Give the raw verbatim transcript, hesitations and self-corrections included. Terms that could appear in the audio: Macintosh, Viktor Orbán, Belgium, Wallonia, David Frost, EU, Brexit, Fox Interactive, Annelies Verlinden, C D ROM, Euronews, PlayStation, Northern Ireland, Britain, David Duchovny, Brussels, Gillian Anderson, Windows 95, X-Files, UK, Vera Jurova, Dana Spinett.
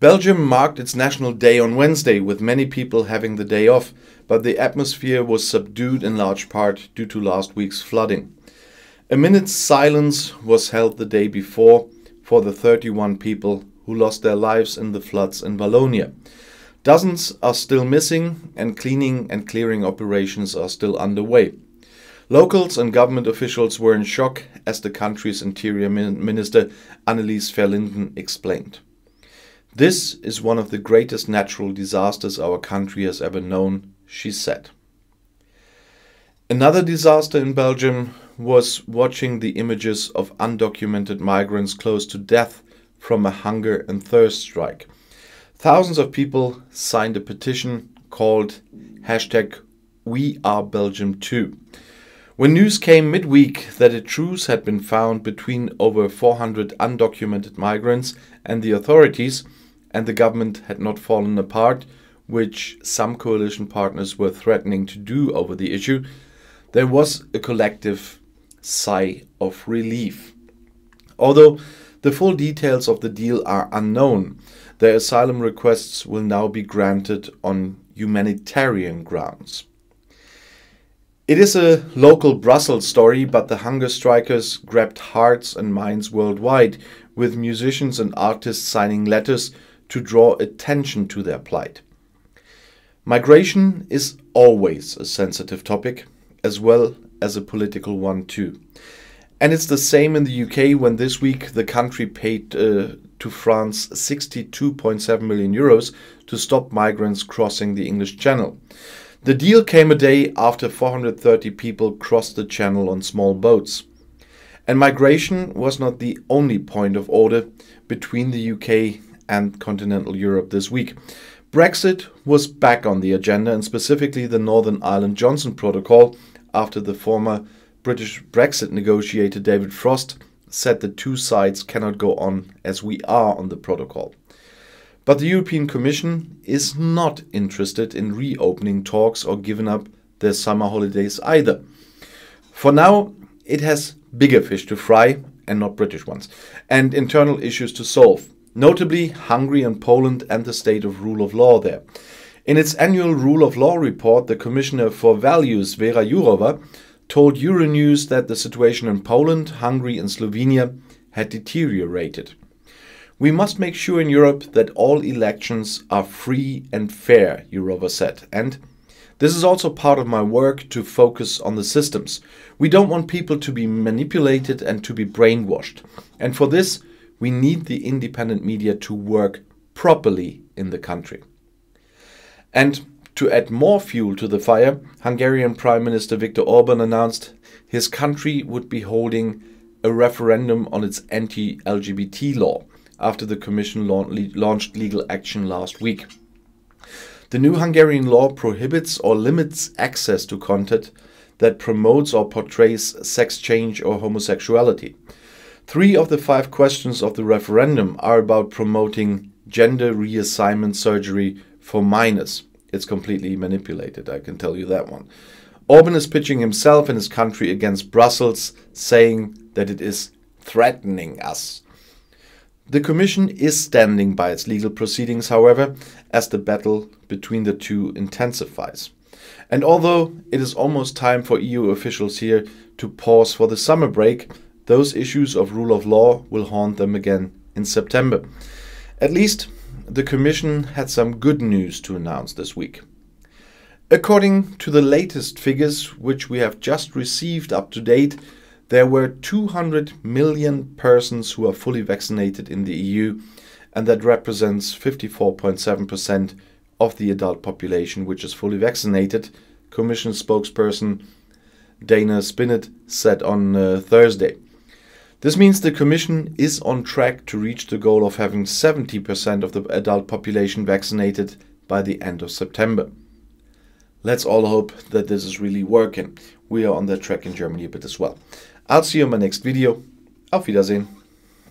Belgium marked its National Day on Wednesday, with many people having the day off, but the atmosphere was subdued in large part due to last week's flooding. A minute's silence was held the day before for the thirty-one people who lost their lives in the floods in Wallonia. Dozens are still missing, and cleaning and clearing operations are still underway. Locals and government officials were in shock, as the country's Interior Minister Annelies Verlinden explained. "This is one of the greatest natural disasters our country has ever known," she said. Another disaster in Belgium was watching the images of undocumented migrants close to death from a hunger and thirst strike. Thousands of people signed a petition called hashtag We Are Belgium Too. When news came midweek that a truce had been found between over four hundred undocumented migrants and the authorities, and the government had not fallen apart, which some coalition partners were threatening to do over the issue, there was a collective sigh of relief. Although the full details of the deal are unknown, their asylum requests will now be granted on humanitarian grounds. It is a local Brussels story, but the hunger strikers grabbed hearts and minds worldwide, with musicians and artists signing letters to draw attention to their plight. Migration is always a sensitive topic, as well as a political one too. And it's the same in the U K, when this week the country paid uh, to France sixty-two point seven million euros to stop migrants crossing the English Channel. The deal came a day after four hundred thirty people crossed the channel on small boats. And migration was not the only point of order between the U K and continental Europe this week. Brexit was back on the agenda, and specifically the Northern Ireland Johnson Protocol, after the former British Brexit negotiator David Frost said the two sides cannot go on as we are on the protocol. But the European Commission is not interested in reopening talks or giving up their summer holidays either. For now, it has bigger fish to fry, and not British ones, and internal issues to solve, notably Hungary and Poland and the state of rule of law there. In its annual rule of law report, the Commissioner for Values, Vera Jurova, told Euronews that the situation in Poland, Hungary and Slovenia had deteriorated. "We must make sure in Europe that all elections are free and fair," Jurova said. And "this is also part of my work to focus on the systems. We don't want people to be manipulated and to be brainwashed. And for this, we need the independent media to work properly in the country." And to add more fuel to the fire, Hungarian Prime Minister Viktor Orbán announced his country would be holding a referendum on its anti-L G B T law after the Commission launched legal action last week. The new Hungarian law prohibits or limits access to content that promotes or portrays sex change or homosexuality. Three of the five questions of the referendum are about promoting gender reassignment surgery for minors. It's completely manipulated, I can tell you that one. Orbán is pitching himself and his country against Brussels, saying that it is threatening us. The Commission is standing by its legal proceedings, however, as the battle between the two intensifies. And although it is almost time for E U officials here to pause for the summer break, those issues of rule of law will haunt them again in September. At least, the Commission had some good news to announce this week. According to the latest figures, which we have just received up to date, there were two hundred million persons who are fully vaccinated in the E U, and that represents fifty-four point seven percent of the adult population which is fully vaccinated, Commission spokesperson Dana Spinett said on uh, Thursday. This means the Commission is on track to reach the goal of having seventy percent of the adult population vaccinated by the end of September. Let's all hope that this is really working. We are on that track in Germany a bit as well. I'll see you in my next video. Auf Wiedersehen.